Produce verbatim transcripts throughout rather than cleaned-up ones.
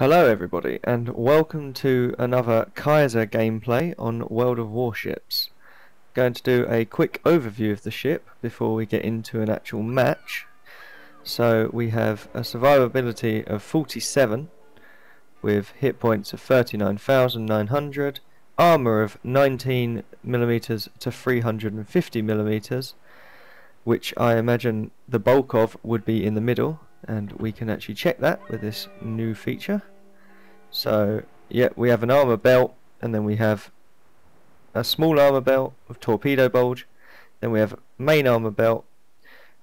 Hello everybody, and welcome to another Kaiser gameplay on World of Warships. Going to do a quick overview of the ship before we get into an actual match. So we have a survivability of forty-seven, with hit points of thirty-nine thousand nine hundred, armour of nineteen millimeters to three hundred fifty millimeters, which I imagine the bulk of would be in the middle, and we can actually check that with this new feature. So yeah, we have an armor belt, and then we have a small armor belt with torpedo bulge, then we have main armor belt,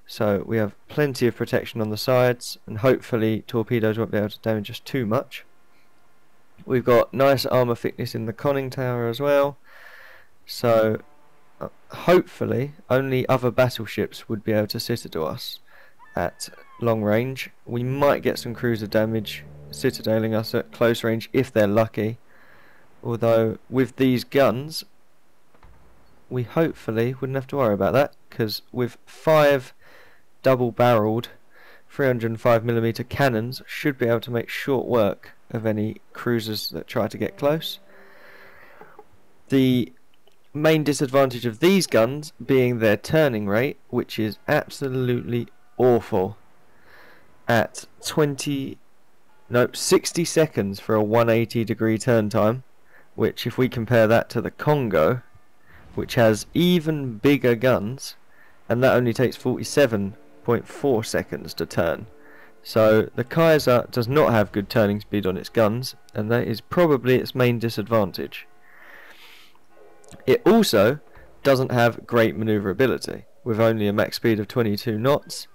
so we have plenty of protection on the sides, and hopefully torpedoes won't be able to damage us too much. We've got nice armor thickness in the conning tower as well, so uh, hopefully only other battleships would be able to citadel us at long range. We might get some cruiser damage citadeling us at close range if they're lucky, although with these guns we hopefully wouldn't have to worry about that, because with five double barreled three hundred five millimeter cannons should be able to make short work of any cruisers that try to get close. The main disadvantage of these guns being their turning rate, which is absolutely awful at twenty no sixty seconds for a one hundred eighty degree turn time, which if we compare that to the Kongō, which has even bigger guns, and that only takes forty-seven point four seconds to turn. So the Kaiser does not have good turning speed on its guns, and that is probably its main disadvantage. It also doesn't have great maneuverability, with only a max speed of twenty-two knots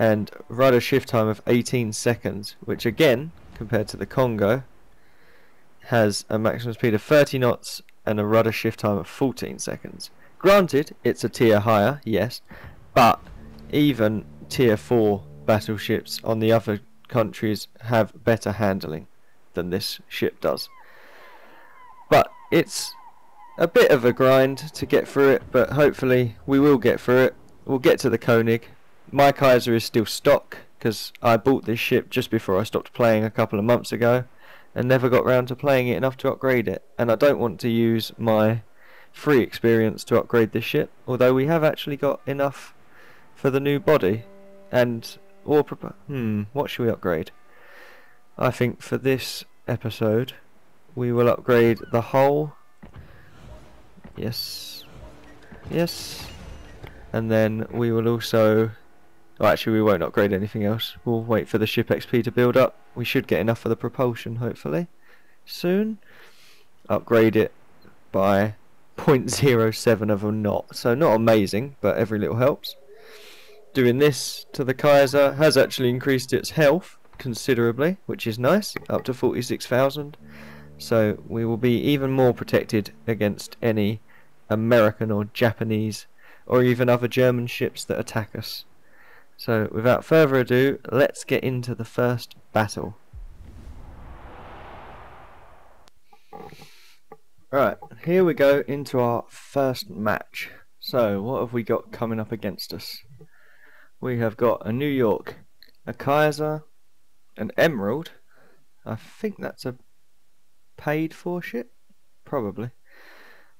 and rudder shift time of eighteen seconds, which again, compared to the Kongō, has a maximum speed of thirty knots and a rudder shift time of fourteen seconds. Granted, it's a tier higher, yes, but even tier four battleships on the other countries have better handling than this ship does. But it's a bit of a grind to get through it, but hopefully we will get through it. We'll get to the Koenig. My Kaiser is still stock, because I bought this ship just before I stopped playing a couple of months ago and never got round to playing it enough to upgrade it, and I don't want to use my free experience to upgrade this ship, although we have actually got enough for the new body. And or hmm what should we upgrade? I think for this episode we will upgrade the hull, yes yes and then we will also, well, actually we won't upgrade anything else. We'll wait for the ship X P to build up. We should get enough for the propulsion hopefully soon. Upgrade it by zero point zero seven of a knot, so not amazing, but every little helps. Doing this to the Kaiser has actually increased its health considerably, which is nice, up to forty-six thousand, so we will be even more protected against any American or Japanese or even other German ships that attack us. So without further ado, let's get into the first battle. Right, here we go into our first match. So what have we got coming up against us? We have got a New York, a Kaiser, an Emerald. I think that's a paid for ship, probably.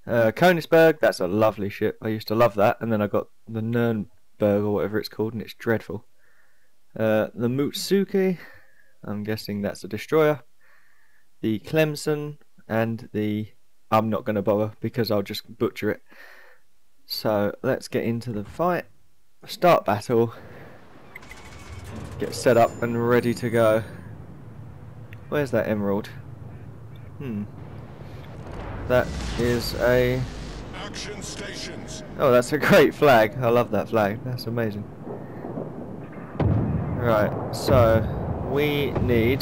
Uh, Königsberg, that's a lovely ship. I used to love that, and then I got the Nern or whatever it's called, and it's dreadful. Uh, the Mutsuki, I'm guessing that's a destroyer. The Clemson, and the... I'm not going to bother because I'll just butcher it. So let's get into the fight. Start battle, get set up and ready to go. Where's that Emerald? Hmm. That is a... Action stations. Oh, that's a great flag. I love that flag. That's amazing. Right, so we need...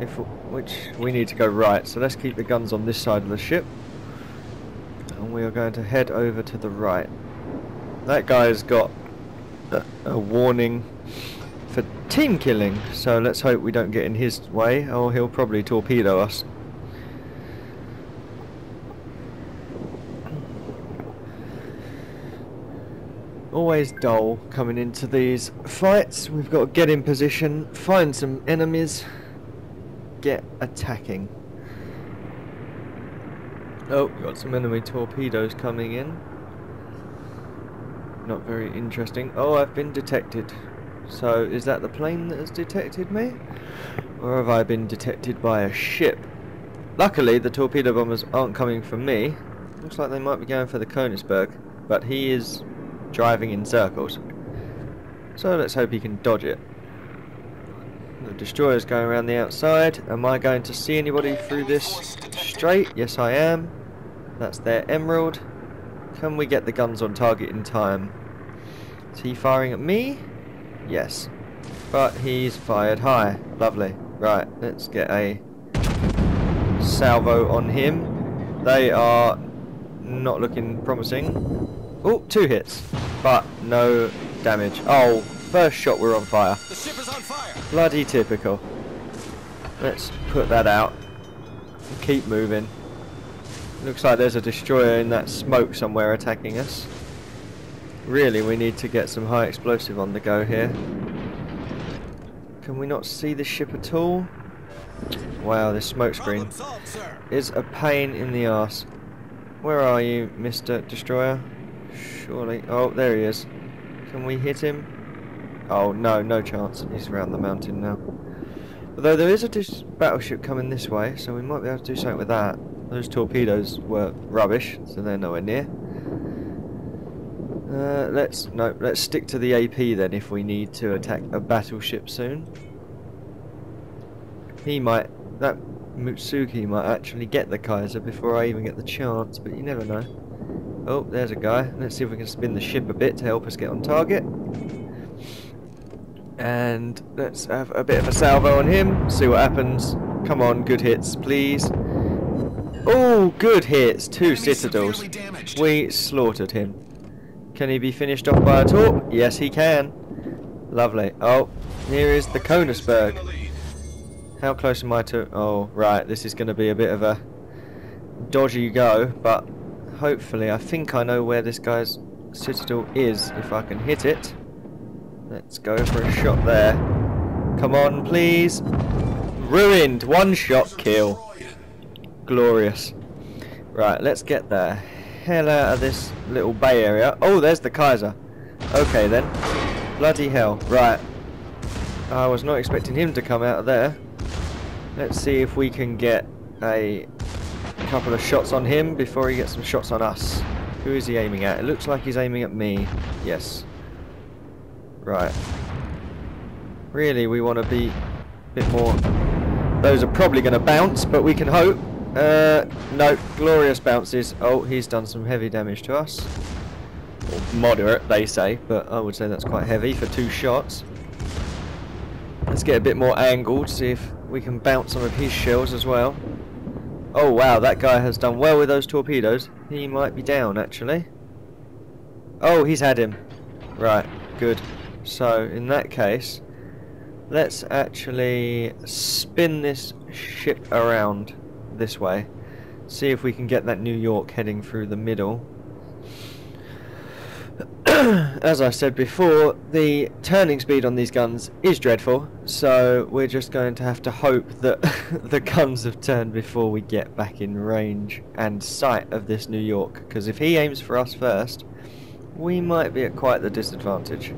if which we need to go right, so let's keep the guns on this side of the ship. And we are going to head over to the right. That guy's got a, a warning for team killing, so let's hope we don't get in his way, or he'll probably torpedo us. Always dull coming into these fights. We've got to get in position, find some enemies, get attacking. Oh, got some enemy torpedoes coming in. Not very interesting. Oh, I've been detected. So, is that the plane that has detected me? Or have I been detected by a ship? Luckily, the torpedo bombers aren't coming from me. Looks like they might be going for the Königsberg, but he is driving in circles. So let's hope he can dodge it. The destroyer's going around the outside. Am I going to see anybody through this straight? Yes, I am. That's their Emerald. Can we get the guns on target in time? Is he firing at me? Yes. But he's fired high. Lovely. Right, let's get a salvo on him. They are not looking promising. Oh, two hits. But no damage. Oh, first shot we're on fire. The ship is on fire. Bloody typical. Let's put that out. Keep moving. Looks like there's a destroyer in that smoke somewhere attacking us. Really, we need to get some high explosive on the go here. Can we not see the ship at all? Wow, this smoke screen is a pain in the arse. Where are you, Mister Destroyer? Surely. Oh, there he is. Can we hit him? Oh, no, no chance. He's around the mountain now. Although there is a dis battleship coming this way, so we might be able to do something with that. Those torpedoes were rubbish, so they're nowhere near. Uh, let's no, let's stick to the A P then if we need to attack a battleship soon. He might, that Mutsuki might actually get the Kaiser before I even get the chance, but you never know. Oh, there's a guy. Let's see if we can spin the ship a bit to help us get on target. And let's have a bit of a salvo on him, see what happens. Come on, good hits, please. Oh, good hits. Two citadels. We slaughtered him. Can he be finished off by a torp? Yes, he can. Lovely. Oh, here is the Königsberg. How close am I to... Oh, right. This is going to be a bit of a dodgy go, but... Hopefully, I think I know where this guy's citadel is, if I can hit it. Let's go for a shot there. Come on, please. Ruined. One shot kill. Glorious. Right, let's get the hell out of this little bay area. Oh, there's the Kaiser. Okay, then. Bloody hell. Right. I was not expecting him to come out of there. Let's see if we can get a... couple of shots on him before he gets some shots on us. Who is he aiming at? It looks like he's aiming at me. Yes. Right. Really, we want to be a bit more... Those are probably going to bounce, but we can hope. Uh, no. Glorious bounces. Oh, he's done some heavy damage to us. Or moderate, they say, but I would say that's quite heavy for two shots. Let's get a bit more angled, see if we can bounce some of his shells as well. Oh wow, that guy has done well with those torpedoes. He might be down, actually. Oh, he's had him. Right, good. So, in that case, let's actually spin this ship around this way. See if we can get that New York heading through the middle. As I said before, the turning speed on these guns is dreadful, so we're just going to have to hope that the guns have turned before we get back in range and sight of this New York, because if he aims for us first, we might be at quite the disadvantage.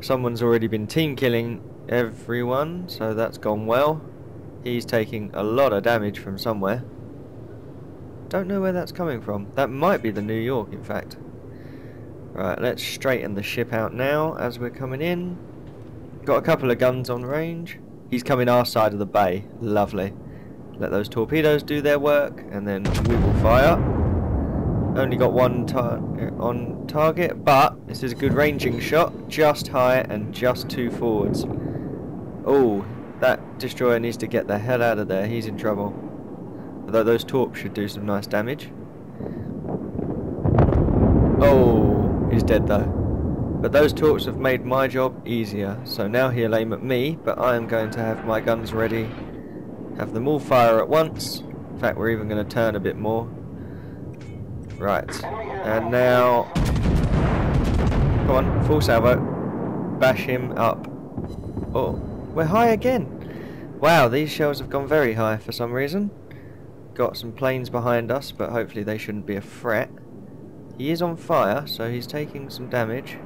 Someone's already been team killing everyone, so that's gone well. He's taking a lot of damage from somewhere. Don't know where that's coming from. That might be the New York, in fact. Right, let's straighten the ship out now as we're coming in. Got a couple of guns on range. He's coming our side of the bay. Lovely. Let those torpedoes do their work and then we will fire. Only got one tar on target, but this is a good ranging shot. Just high and just two forwards. Oh, that destroyer needs to get the hell out of there. He's in trouble. Although those torps should do some nice damage. Oh. He's dead though. But those torps have made my job easier, so now he'll aim at me, but I am going to have my guns ready, have them all fire at once. In fact, we're even going to turn a bit more. Right, and now, come on, full salvo, bash him up. Oh, we're high again. Wow, these shells have gone very high for some reason. Got some planes behind us, but hopefully they shouldn't be a threat. He is on fire, so he's taking some damage.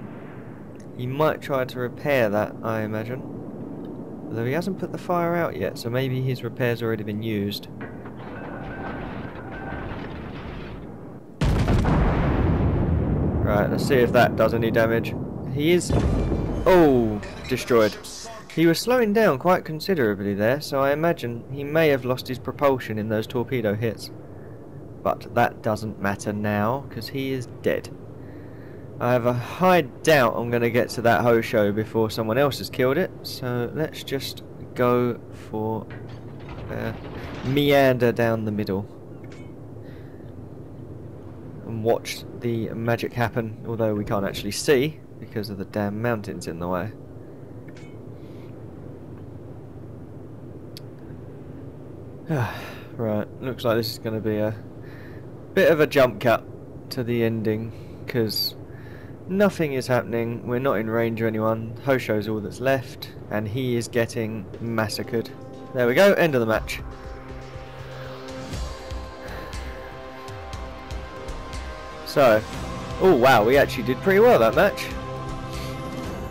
He might try to repair that, I imagine. Although he hasn't put the fire out yet, so maybe his repair's already been used. Right, let's see if that does any damage. He is... oh, destroyed. He was slowing down quite considerably there, so I imagine he may have lost his propulsion in those torpedo hits. But that doesn't matter now, because he is dead. I have a high doubt I'm going to get to that Hosho before someone else has killed it, so let's just go for a meander down the middle. And watch the magic happen, although we can't actually see because of the damn mountains in the way. Right, looks like this is going to be a bit of a jump cut to the ending because nothing is happening, we're not in range of anyone, Hosho's all that's left and he is getting massacred. There we go, end of the match. So, oh wow, we actually did pretty well that match.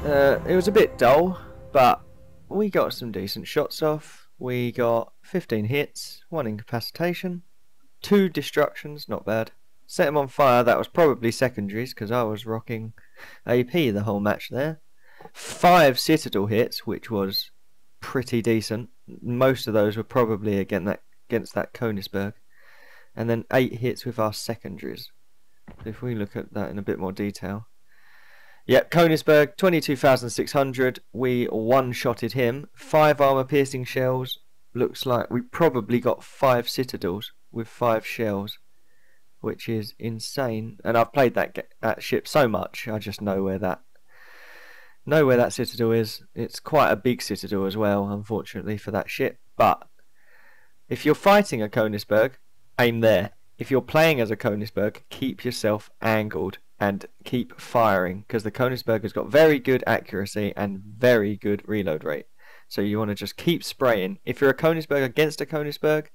Uh, it was a bit dull, but we got some decent shots off. We got fifteen hits, one incapacitation, two destructions, not bad. Set him on fire, that was probably secondaries, because I was rocking A P the whole match there. Five citadel hits, which was pretty decent. Most of those were probably against that, against that Königsberg. And then eight hits with our secondaries. If we look at that in a bit more detail. Yep, Königsberg, twenty-two thousand six hundred. We one-shotted him. Five armor-piercing shells. Looks like we probably got five citadels with five shells, which is insane. And I've played that that ship so much, I just know where that know where that citadel is. It's quite a big citadel as well, unfortunately for that ship. But if you're fighting a Königsberg, aim there. If you're playing as a Königsberg, keep yourself angled and keep firing, because the Königsberg has got very good accuracy and very good reload rate. So you want to just keep spraying. If you're a Königsberg against a Königsberg,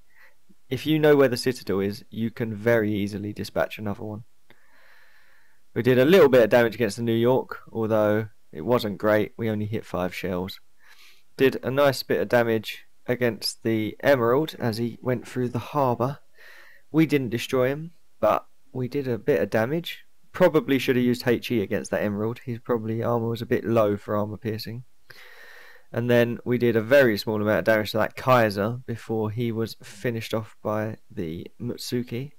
if you know where the citadel is, you can very easily dispatch another one. We did a little bit of damage against the New York, although it wasn't great. We only hit five shells. Did a nice bit of damage against the Emerald as he went through the harbour. We didn't destroy him, but we did a bit of damage. Probably should have used H E against that Emerald. His probably armour was a bit low for armour piercing. And then we did a very small amount of damage to that Kaiser before he was finished off by the Mutsuki.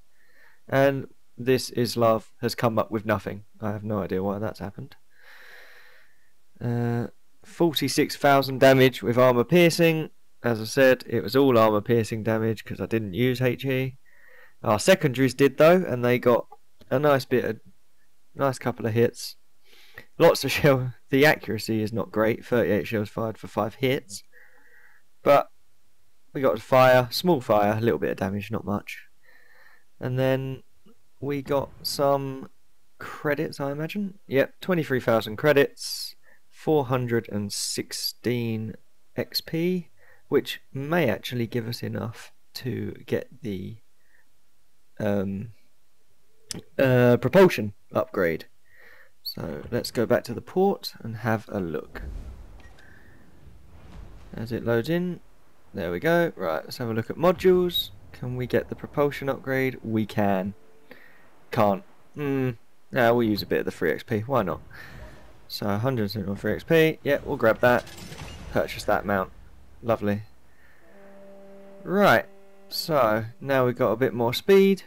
And this Islav has come up with nothing. I have no idea why that's happened. Uh, forty-six thousand damage with armour piercing. As I said, it was all armour piercing damage because I didn't use H E. Our secondaries did though, and they got a nice bit of, nice couple of hits. Lots of shell. The accuracy is not great. thirty-eight shells fired for five hits, but we got fire, small fire, a little bit of damage, not much. And then we got some credits, I imagine. Yep, twenty-three thousand credits, four hundred and sixteen X P, which may actually give us enough to get the Um, uh, propulsion upgrade. So let's go back to the port and have a look. As it loads in, there we go. Right, let's have a look at modules. Can we get the propulsion upgrade? We can. Can't. Mm, nah, we'll use a bit of the free X P. Why not? So one hundred percent on free X P. Yeah, we'll grab that. Purchase that mount. Lovely. Right. So now we've got a bit more speed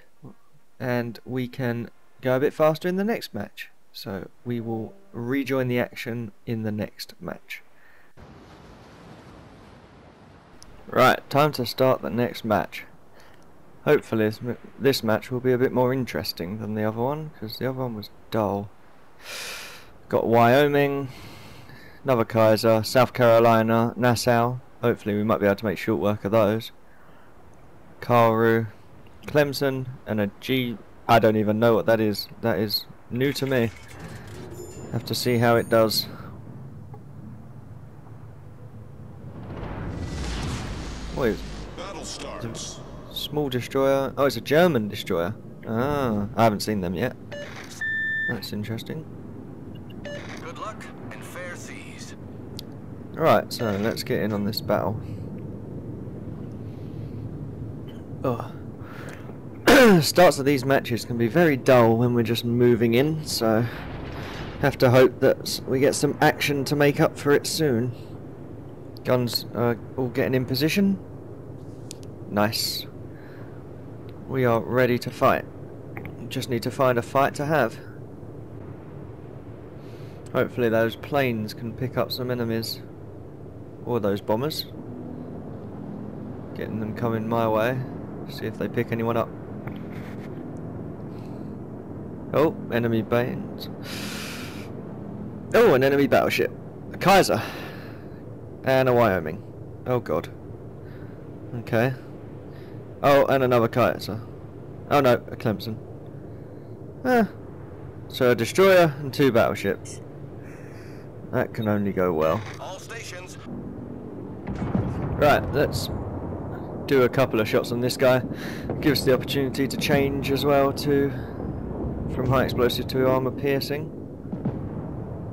and we can go a bit faster in the next match. So we will rejoin the action in the next match. Right, time to start the next match. Hopefully this, this match will be a bit more interesting than the other one, because the other one was dull. Got Wyoming, another Kaiser, South Carolina, Nassau. Hopefully we might be able to make short work of those. Karu, Clemson, and a G... I don't even know what that is. That is new to me. Have to see how it does. Wait, it's a small destroyer. Oh, it's a German destroyer. Ah, I haven't seen them yet. That's interesting. Good luck and fair seas. Alright, so let's get in on this battle. Oh. Starts of these matches can be very dull when we're just moving in, so have to hope that we get some action to make up for it soon. Guns are all getting in position. Nice. We are ready to fight. Just need to find a fight to have. Hopefully those planes can pick up some enemies. Or those bombers. Getting them coming my way. See if they pick anyone up. Oh, enemy planes. Oh, an enemy battleship. A Kaiser. And a Wyoming. Oh god. Okay. Oh, and another Kaiser. Oh no, a Clemson. Eh. So a destroyer and two battleships. That can only go well. All stations. Right, let's do a couple of shots on this guy. Give us the opportunity to change as well to from high explosive to armor piercing.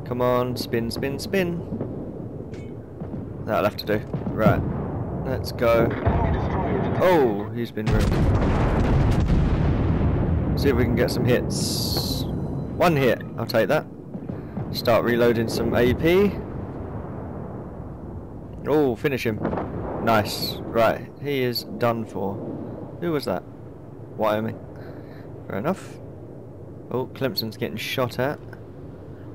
Come on, spin, spin, spin. That'll have to do. Right, let's go. Oh, he's been ruined. See if we can get some hits. One hit, I'll take that. Start reloading some A P. Oh, finish him. Nice. Right, he is done for. Who was that? Wyoming. Fair enough. Oh, Clemson's getting shot at.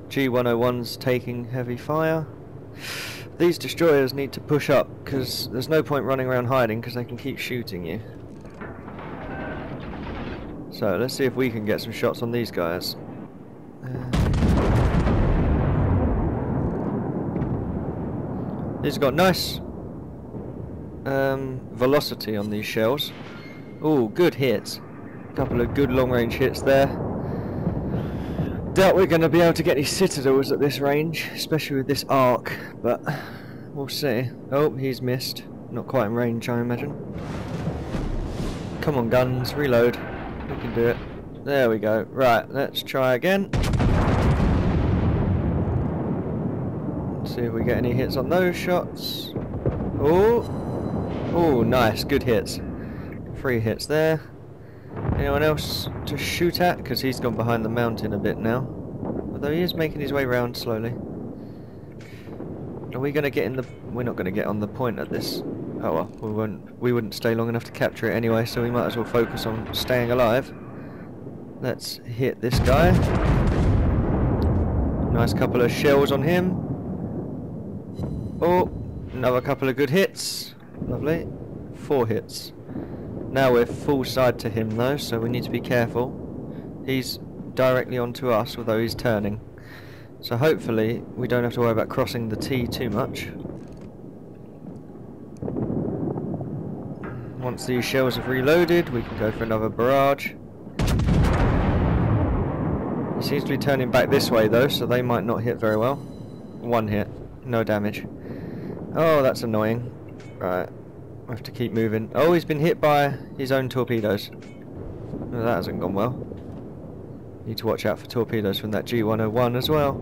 G one oh one's taking heavy fire. These destroyers need to push up, because there's no point running around hiding, because they can keep shooting you. So let's see if we can get some shots on these guys. Uh, these got nice um, velocity on these shells. Ooh, good hits. A couple of good long-range hits there. Doubt we're going to be able to get any citadels at this range, especially with this arc, but we'll see. Oh, he's missed. Not quite in range, I imagine. Come on, guns, reload. We can do it. There we go. Right, let's try again. Let's see if we get any hits on those shots. Oh, oh, nice, good hits. Three hits there. Anyone else to shoot at? Because he's gone behind the mountain a bit now. Although he is making his way round slowly. Are we going to get in the... We're not going to get on the point at this. Oh well, we wouldn't, we wouldn't stay long enough to capture it anyway, so we might as well focus on staying alive. Let's hit this guy. Nice couple of shells on him. Oh, another couple of good hits. Lovely. Four hits. Now we're full side to him though, so we need to be careful. He's directly onto us, although he's turning. So hopefully we don't have to worry about crossing the T too much. Once these shells have reloaded, we can go for another barrage. He seems to be turning back this way though, so they might not hit very well. One hit, no damage. Oh, that's annoying. Right. I have to keep moving. Oh, he's been hit by his own torpedoes. Well, that hasn't gone well. Need to watch out for torpedoes from that G one oh one as well.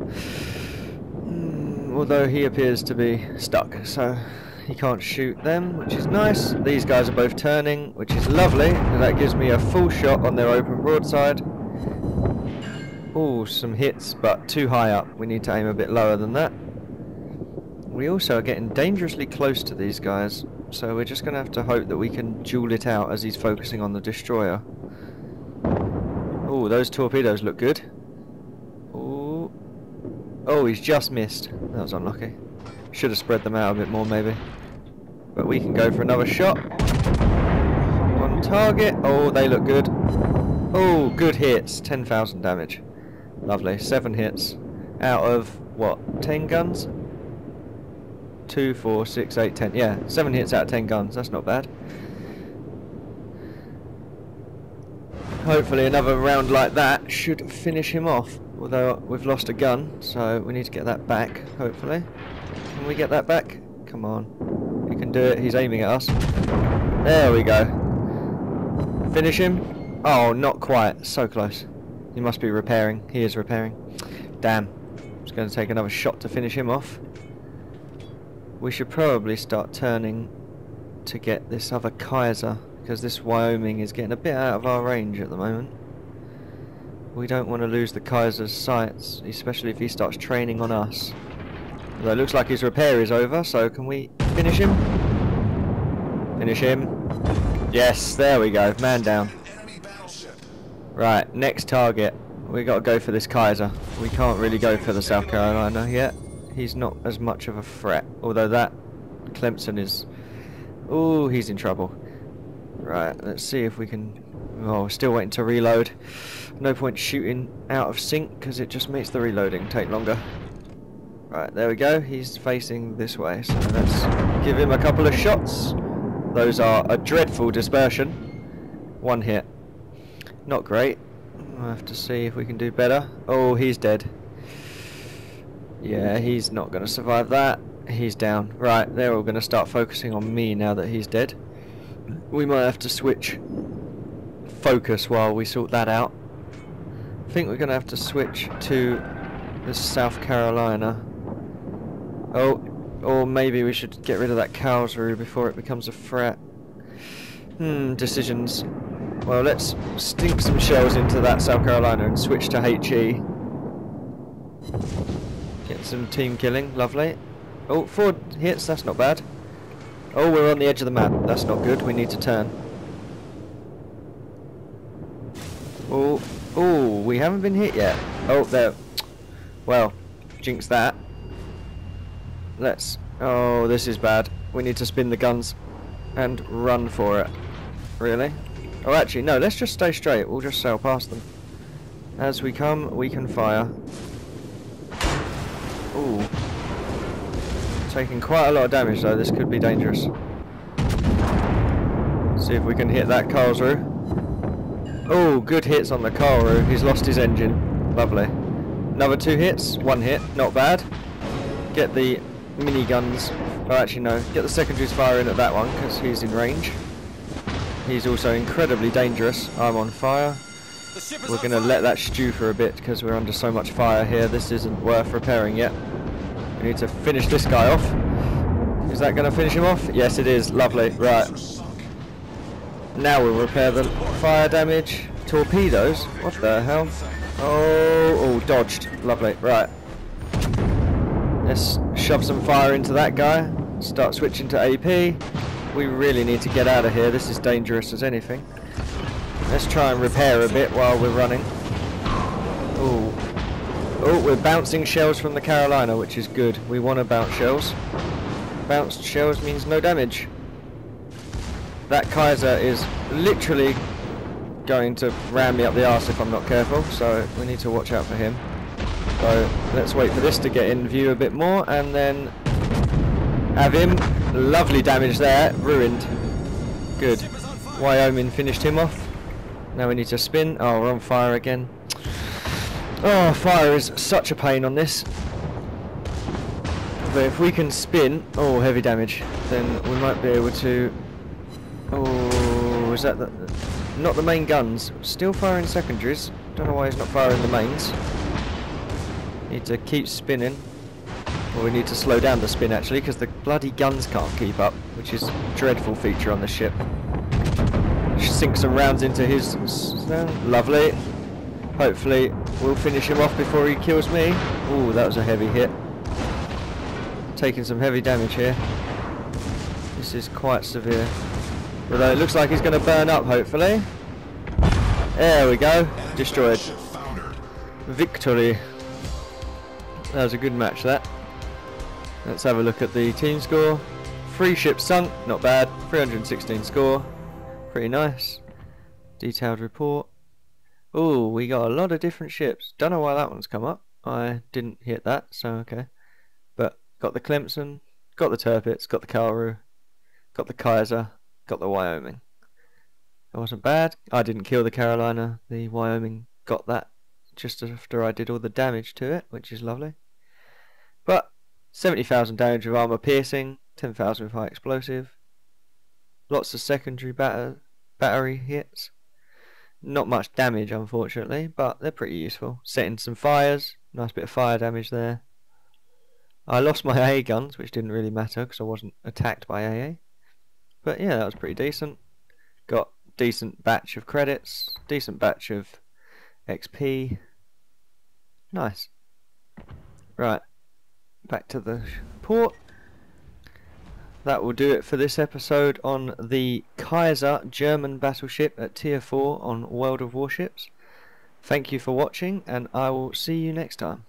Mm, although he appears to be stuck, so he can't shoot them, which is nice. These guys are both turning, which is lovely. And that gives me a full shot on their open broadside. Oh, some hits, but too high up. We need to aim a bit lower than that. We also are getting dangerously close to these guys. So we're just going to have to hope that we can duel it out as he's focusing on the destroyer. Oh, those torpedoes look good. Ooh. Oh, he's just missed. That was unlucky. Should have spread them out a bit more maybe. But we can go for another shot. On target. Oh, they look good. Oh, good hits. ten thousand damage. Lovely. Seven hits. Out of, what, ten guns? Two, four, six, eight, ten. Yeah, seven hits out of ten guns. That's not bad. Hopefully another round like that should finish him off. Although we've lost a gun, so we need to get that back, hopefully. Can we get that back? Come on. You can do it. He's aiming at us. There we go. Finish him. Oh, not quite. So close. He must be repairing. He is repairing. Damn. It's going to take another shot to finish him off. We should probably start turning to get this other Kaiser, because this Wyoming is getting a bit out of our range at the moment. We don't want to lose the Kaiser's sights, especially if he starts training on us. Although it looks like his repair is over, so can we finish him? Finish him. Yes, there we go. Man down. Right, next target. We got to go for this Kaiser. We can't really go for the South Carolina yet. He's not as much of a threat, although that Clemson is... Ooh, he's in trouble. Right, let's see if we can... Oh, still waiting to reload. No point shooting out of sync because it just makes the reloading take longer. Right, there we go. He's facing this way, so let's give him a couple of shots. Those are a dreadful dispersion. One hit. Not great. We'll have to see if we can do better. Oh, he's dead. Yeah, he's not going to survive that. He's down. Right, they're all going to start focusing on me now that he's dead. We might have to switch focus while we sort that out. I think we're going to have to switch to the South Carolina. Oh, or maybe we should get rid of that Karlsruhe before it becomes a threat. Hmm, decisions. Well, let's stink some shells into that South Carolina and switch to H E. Get some team killing, lovely. Oh, four hits, that's not bad. Oh, we're on the edge of the map, that's not good, we need to turn. Oh, oh, we haven't been hit yet. Oh, there. Well, jinx that. Let's... Oh, this is bad. We need to spin the guns and run for it. Really? Oh, actually, no, let's just stay straight. We'll just sail past them. As we come, we can fire. Ooh. Taking quite a lot of damage, though. This could be dangerous. See if we can hit that Karlsruhe. Oh, good hits on the Karu. He's lost his engine. Lovely. Another two hits. One hit. Not bad. Get the miniguns. Oh, actually, no. Get the secondaries firing at that one, because he's in range. He's also incredibly dangerous. I'm on fire. We're going to let that stew for a bit because we're under so much fire here. This isn't worth repairing yet. We need to finish this guy off. Is that going to finish him off? Yes, it is. Lovely. Right. Now we'll repair the fire damage. Torpedoes? What the hell? Oh, oh, dodged. Lovely. Right. Let's shove some fire into that guy. Start switching to A P. We really need to get out of here. This is dangerous as anything. Let's try and repair a bit while we're running. Oh, oh, we're bouncing shells from the Carolina, which is good. We want to bounce shells. Bounced shells means no damage. That Kaiser is literally going to ram me up the arse if I'm not careful, so we need to watch out for him. So let's wait for this to get in view a bit more and then have him. Lovely damage there, ruined. Good. Wyoming finished him off. Now we need to spin. Oh, we're on fire again. Oh, fire is such a pain on this. But if we can spin, oh, heavy damage, then we might be able to... Oh, is that the... Not the main guns. Still firing secondaries. Don't know why he's not firing the mains. Need to keep spinning. Well, we need to slow down the spin actually because the bloody guns can't keep up, which is a dreadful feature on the ship. Sink some rounds into his... Lovely. Hopefully we'll finish him off before he kills me. Ooh, that was a heavy hit. Taking some heavy damage here. This is quite severe. Although it looks like he's going to burn up, hopefully. There we go. Destroyed. Victory. That was a good match, that. Let's have a look at the team score. Three ships sunk, not bad. three hundred sixteen score, pretty nice. Detailed report. Oh, we got a lot of different ships. Don't know why that one's come up. I didn't hit that, so okay. But got the Clemson, got the Tirpitz, got the Kaoru, got the Kaiser, got the Wyoming. That wasn't bad. I didn't kill the Carolina. The Wyoming got that just after I did all the damage to it, which is lovely. But seventy thousand damage of armor piercing, ten thousand with high explosive, lots of secondary batter battery hits, not much damage unfortunately, but they're pretty useful. Setting some fires, nice bit of fire damage there. I lost my A A guns, which didn't really matter because I wasn't attacked by A A, but yeah, that was pretty decent. Got decent batch of credits, decent batch of X P, nice. Right, back to the port. That will do it for this episode on the Kaiser German battleship at tier four on World of Warships. Thank you for watching, and I will see you next time.